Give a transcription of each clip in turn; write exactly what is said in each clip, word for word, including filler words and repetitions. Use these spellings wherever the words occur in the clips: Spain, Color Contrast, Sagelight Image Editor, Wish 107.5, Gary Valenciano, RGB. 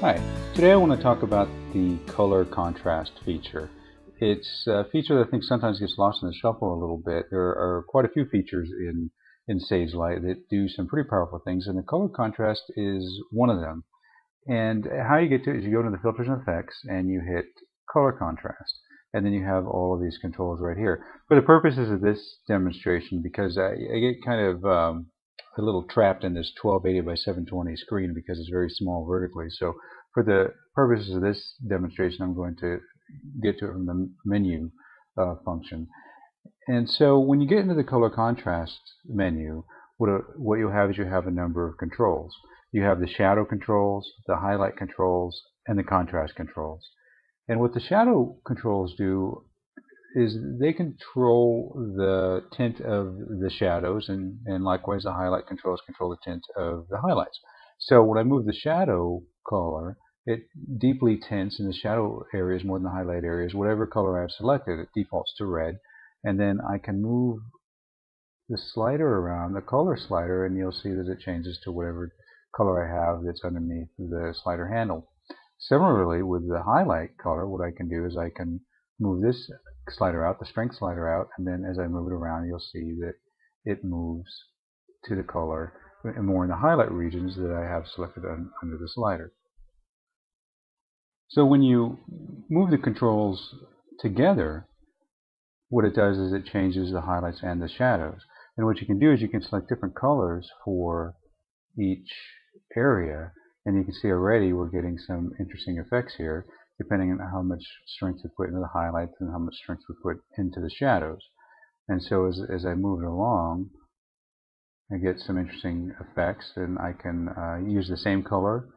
Hi, today I want to talk about the color contrast feature. It's a feature that I think sometimes gets lost in the shuffle a little bit. There are quite a few features in, in Sagelight that do some pretty powerful things, and the color contrast is one of them. And how you get to it is you go to the filters and effects and you hit color contrast. And then you have all of these controls right here. For the purposes of this demonstration, because I, I get kind of um, a little trapped in this twelve eighty by seven twenty screen because it's very small vertically. So for the purposes of this demonstration, I'm going to get to it from the menu uh, function. And so when you get into the color contrast menu, what, a, what you'll have is you have a number of controls. You have the shadow controls, the highlight controls, and the contrast controls. And what the shadow controls do is they control the tint of the shadows, and, and likewise the highlight controls control the tint of the highlights. So when I move the shadow color, it deeply tints in the shadow areas more than the highlight areas. Whatever color I've selected, it defaults to red. And then I can move the slider around, the color slider, and you'll see that it changes to whatever color I have that's underneath the slider handle. Similarly, with the highlight color, what I can do is I can move this slider out, the strength slider out, and then as I move it around, you'll see that it moves to the color and more in the highlight regions that I have selected un under the slider. So when you move the controls together, what it does is it changes the highlights and the shadows. And what you can do is you can select different colors for each area. And you can see already we're getting some interesting effects here, depending on how much strength we put into the highlights and how much strength we put into the shadows. And so as, as I move it along, I get some interesting effects, and I can uh, use the same color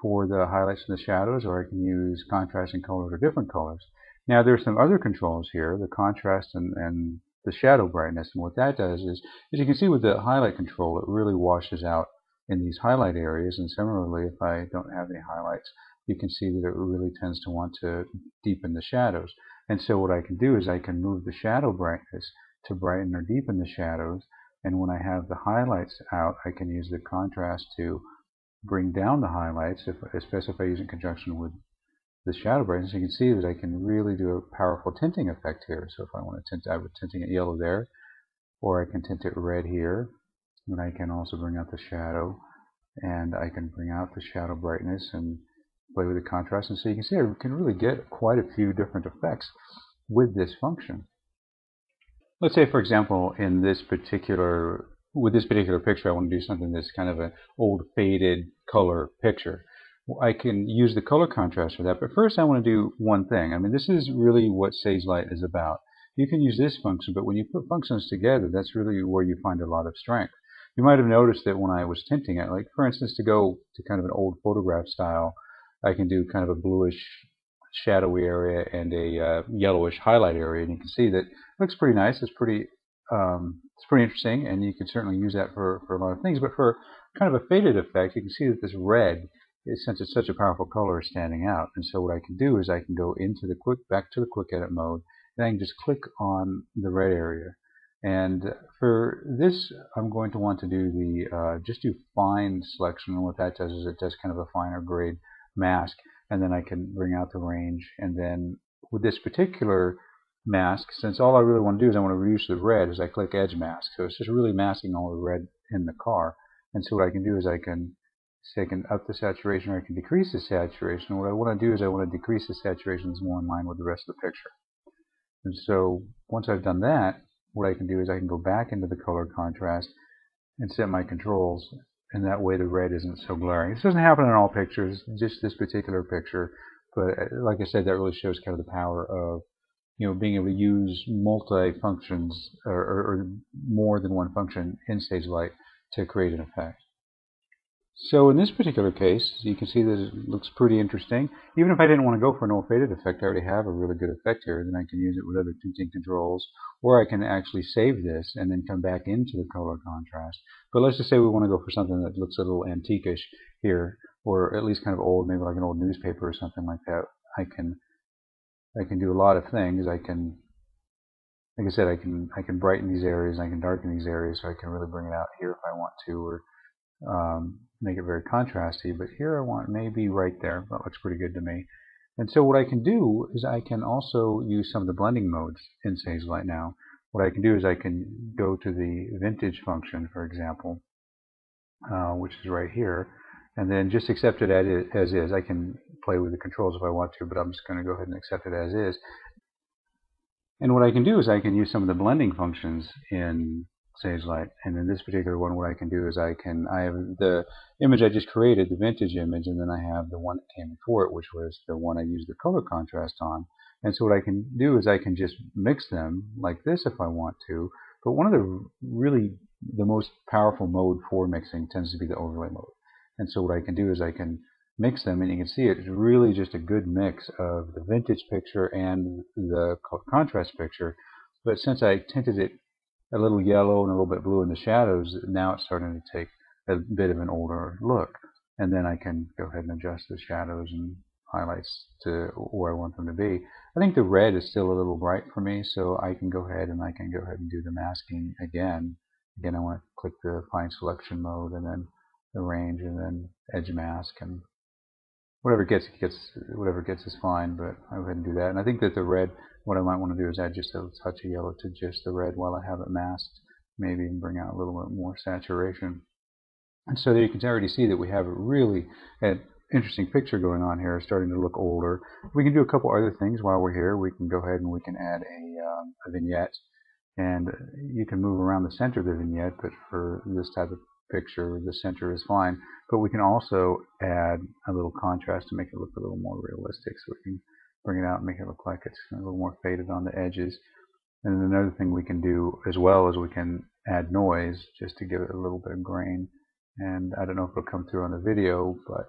for the highlights and the shadows, or I can use contrast and color to different colors. Now there's some other controls here, the contrast and, and the shadow brightness, and what that does is, as you can see with the highlight control, it really washes out in these highlight areas, and similarly if I don't have any highlights, you can see that it really tends to want to deepen the shadows. And so what I can do is I can move the shadow brightness to brighten or deepen the shadows, and when I have the highlights out, I can use the contrast to bring down the highlights, if, especially if I use it in conjunction with the shadow brightness. You can see that I can really do a powerful tinting effect here. So if I want to tint, I would tinting it yellow there, or I can tint it red here. And I can also bring out the shadow, and I can bring out the shadow brightness and play with the contrast. And so you can see I can really get quite a few different effects with this function. Let's say, for example, in this particular with this particular picture, I want to do something that's kind of an old faded color picture. I can use the color contrast for that, but first I want to do one thing. I mean, this is really what Sagelight is about. You can use this function, but when you put functions together, that's really where you find a lot of strength. You might have noticed that when I was tinting it, like for instance, to go to kind of an old photograph style, I can do kind of a bluish shadowy area and a uh, yellowish highlight area, and you can see that it looks pretty nice. It's pretty, um, it's pretty interesting, and you can certainly use that for, for a lot of things. But for kind of a faded effect, you can see that this red, is, since it's such a powerful color, is standing out. And so what I can do is I can go into the quick back to the quick edit mode, and I can just click on the red area. And for this, I'm going to want to do the uh, just do fine selection. And what that does is it does kind of a finer grade mask, and then I can bring out the range. And then with this particular mask, since all I really want to do is I want to reduce the red, is I click edge mask. So it's just really masking all the red in the car. And so what I can do is I can say I can up the saturation, or I can decrease the saturation. What I want to do is I want to decrease the saturation that's more in line with the rest of the picture. And so once I've done that, what I can do is I can go back into the color contrast and set my controls, and that way the red isn't so glaring. This doesn't happen in all pictures, just this particular picture, but like I said, that really shows kind of the power of, you know, being able to use multi-functions or, or, or more than one function in Sagelight to create an effect. So in this particular case, you can see that it looks pretty interesting. Even if I didn't want to go for an old faded effect, I already have a really good effect here. Then I can use it with other tinting controls, or I can actually save this and then come back into the color contrast. But let's just say we want to go for something that looks a little antique-ish here, or at least kind of old, maybe like an old newspaper or something like that. I can, I can do a lot of things. I can, like I said, I can, I can brighten these areas, and I can darken these areas, so I can really bring it out here if I want to, or. Um, make it very contrasty, but here I want maybe right there. That looks pretty good to me. And so what I can do is I can also use some of the blending modes in Sagelight now. What I can do is I can go to the vintage function, for example, uh, which is right here, and then just accept it as is. I can play with the controls if I want to, but I'm just going to go ahead and accept it as is. And what I can do is I can use some of the blending functions in Sagelight. And in this particular one, what I can do is I can, I have the image I just created, the vintage image, and then I have the one that came before it, which was the one I used the color contrast on. And so what I can do is I can just mix them like this if I want to. But one of the really, the most powerful mode for mixing tends to be the overlay mode. And so what I can do is I can mix them, and you can see it's really just a good mix of the vintage picture and the contrast picture. But since I tinted it a little yellow and a little bit blue in the shadows, now it's starting to take a bit of an older look. And then I can go ahead and adjust the shadows and highlights to where I want them to be. I think the red is still a little bright for me, so I can go ahead and I can go ahead and do the masking again. Again, I want to click the fine selection mode and then the range and then edge mask, and whatever gets gets whatever gets is fine, but I'll go ahead and do that. And I think that the red, what I might want to do is add just a touch of yellow to just the red while I have it masked, maybe even bring out a little bit more saturation. And so there you can already see that we have a really an interesting picture going on here, starting to look older. We can do a couple other things while we're here. We can go ahead and we can add a, um, a vignette, and you can move around the center of the vignette, but for this type of picture the center is fine. But we can also add a little contrast to make it look a little more realistic, so we can bring it out and make it look like it's a little more faded on the edges. And then another thing we can do as well is we can add noise just to give it a little bit of grain, and I don't know if it'll come through on the video, but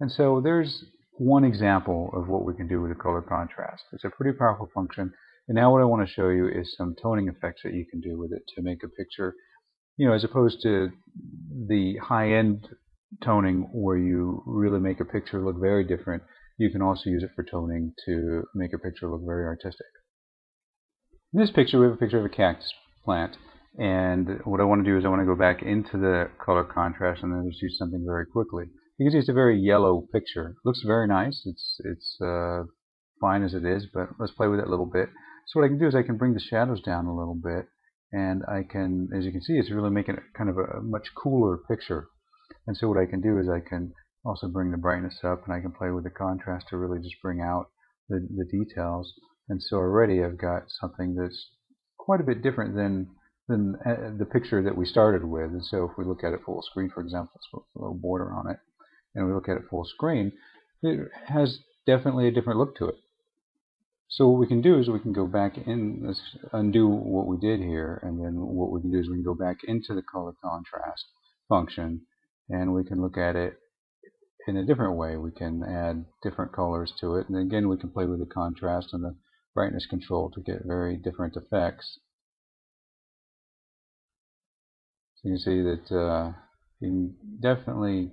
and so there's one example of what we can do with the color contrast. It's a pretty powerful function. And now what I want to show you is some toning effects that you can do with it to make a picture, you know, as opposed to the high-end toning where you really make a picture look very different. You can also use it for toning to make a picture look very artistic. In this picture, we have a picture of a cactus plant, and what I want to do is I want to go back into the color contrast and then just do something very quickly. You can see it's a very yellow picture. It looks very nice. It's, it's uh, fine as it is, but let's play with it a little bit. So what I can do is I can bring the shadows down a little bit, and I can, as you can see, it's really making kind of a much cooler picture. And so what I can do is I can also bring the brightness up, and I can play with the contrast to really just bring out the, the details. And so already I've got something that's quite a bit different than, than the picture that we started with. And so if we look at it full screen, for example, let's put a little border on it, and we look at it full screen, it has definitely a different look to it. So what we can do is we can go back in, let's undo what we did here, and then what we can do is we can go back into the color contrast function, and we can look at it in a different way. We can add different colors to it, and again we can play with the contrast and the brightness control to get very different effects. So you can see that uh, you can definitely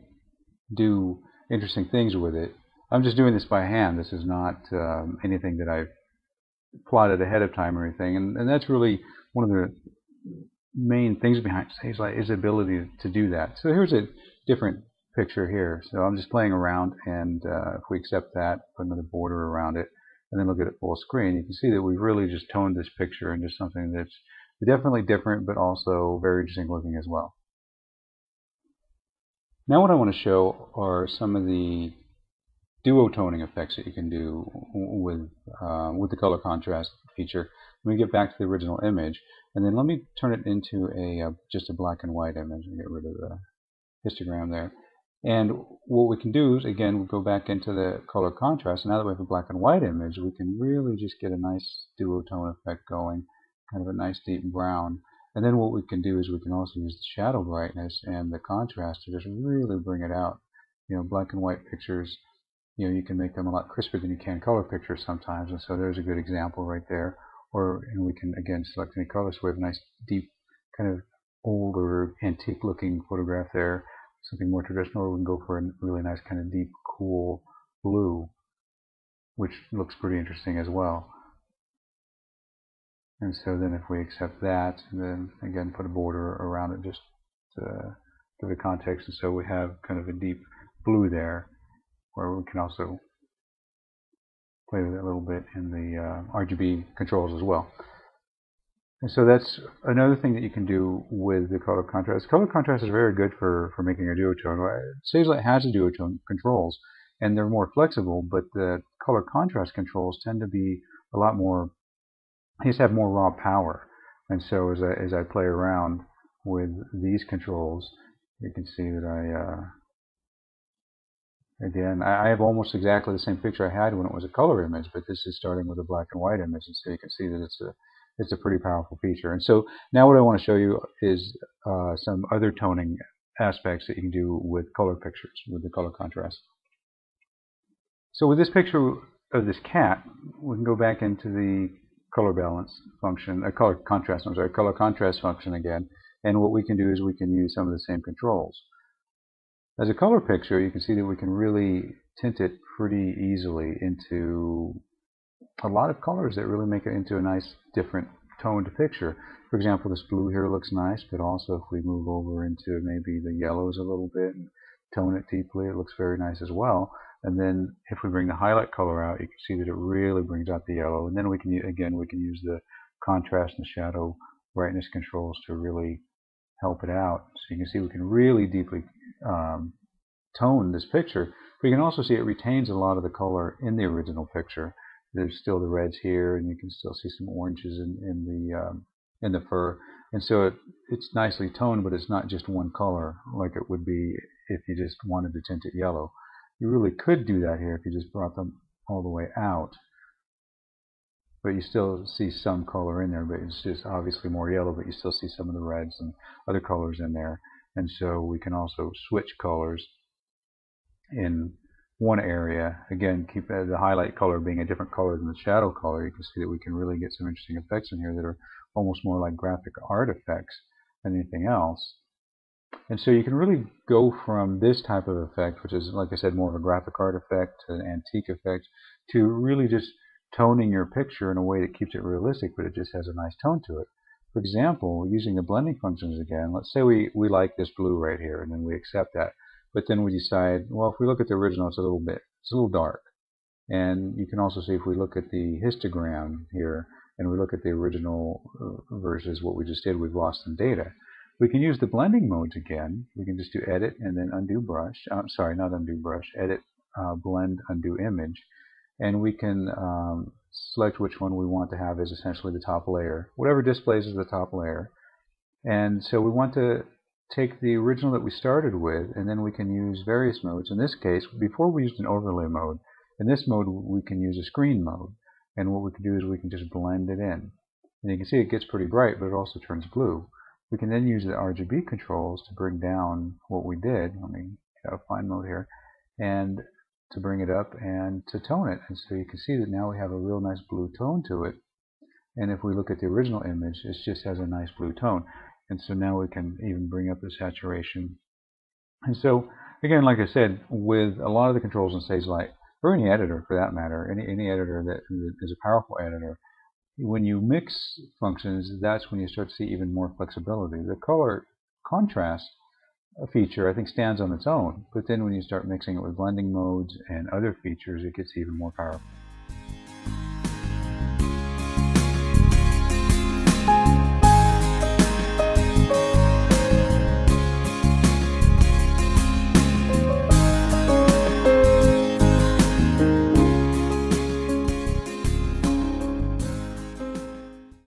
do interesting things with it. I'm just doing this by hand. This is not um, anything that I've plotted ahead of time or anything, and, and that's really one of the main things behind Sagelight is the ability to do that. So here's a different picture here. So I'm just playing around, and uh, if we accept that, put another border around it, and then look at it full screen, you can see that we've really just toned this picture into something that's definitely different, but also very interesting looking as well. Now what I want to show are some of the duotoning effects that you can do with, uh, with the color contrast feature. Let me get back to the original image, and then let me turn it into a uh, just a black and white image and get rid of the histogram there. And what we can do is, again, we'll go back into the color contrast, and now that we have a black and white image, we can really just get a nice duotone effect going, kind of a nice deep brown. And then what we can do is we can also use the shadow brightness and the contrast to just really bring it out. You know, black and white pictures, you know, you can make them a lot crisper than you can color pictures sometimes, and so there's a good example right there. Or, and we can, again, select any color, so we have a nice, deep, kind of older, antique-looking photograph there. Something more traditional, or we can go for a really nice kind of deep, cool blue, which looks pretty interesting as well. And so then if we accept that, and then again put a border around it just to give it context, and so we have kind of a deep blue there, where we can also play with it a little bit in the uh, R G B controls as well. And so that's another thing that you can do with the color contrast. Color contrast is very good for, for making a duotone. Sagelight has a duotone controls, and they're more flexible, but the color contrast controls tend to be a lot more, they just have more raw power. And so as I, as I play around with these controls, you can see that I, uh, again, I, I have almost exactly the same picture I had when it was a color image, but this is starting with a black and white image, and so you can see that it's a It's a pretty powerful feature. And so now what I want to show you is uh, some other toning aspects that you can do with color pictures, with the color contrast. So with this picture of this cat, we can go back into the color balance function, uh, color contrast, I'm sorry, color contrast function again. And what we can do is we can use some of the same controls. As a color picture, you can see that we can really tint it pretty easily into a lot of colors that really make it into a nice different toned picture. For example, this blue here looks nice, but also if we move over into maybe the yellows a little bit and tone it deeply, it looks very nice as well. And then if we bring the highlight color out, you can see that it really brings out the yellow. And then we can, again, we can use the contrast and shadow brightness controls to really help it out. So you can see we can really deeply um, tone this picture. But you can also see it retains a lot of the color in the original picture. There's still the reds here, and you can still see some oranges in, in the um, in the fur, and so it, it's nicely toned, but it's not just one color like it would be if you just wanted to tint it yellow. You really could do that here if you just brought them all the way out, but you still see some color in there, but it's just obviously more yellow, but you still see some of the reds and other colors in there. And so we can also switch colors in one area, again, keep the highlight color being a different color than the shadow color. You can see that we can really get some interesting effects in here that are almost more like graphic art effects than anything else. And so you can really go from this type of effect, which is, like I said, more of a graphic art effect, an antique effect, to really just toning your picture in a way that keeps it realistic, but it just has a nice tone to it. For example, using the blending functions again, let's say we, we like this blue right here, and then we accept that. But then we decide, well, if we look at the original, it's a little bit, it's a little dark. And you can also see if we look at the histogram here, and we look at the original versus what we just did, we've lost some data. We can use the blending modes again. We can just do edit and then undo brush. I'm sorry, not undo brush, edit, uh, blend, undo image. And we can um, select which one we want to have as essentially the top layer, whatever displays is the top layer. And so we want to take the original that we started with, and then we can use various modes. In this case, before we used an overlay mode. In this mode, we can use a screen mode. And what we can do is we can just blend it in. And you can see it gets pretty bright, but it also turns blue. We can then use the R G B controls to bring down what we did. Let me get a fine mode here. And to bring it up and to tone it. And so you can see that now we have a real nice blue tone to it. And if we look at the original image, it just has a nice blue tone. And so now we can even bring up the saturation. And so, again, like I said, with a lot of the controls in Sagelight, or any editor for that matter, any, any editor that is a powerful editor, when you mix functions, that's when you start to see even more flexibility. The color contrast feature, I think, stands on its own. But then when you start mixing it with blending modes and other features, it gets even more powerful.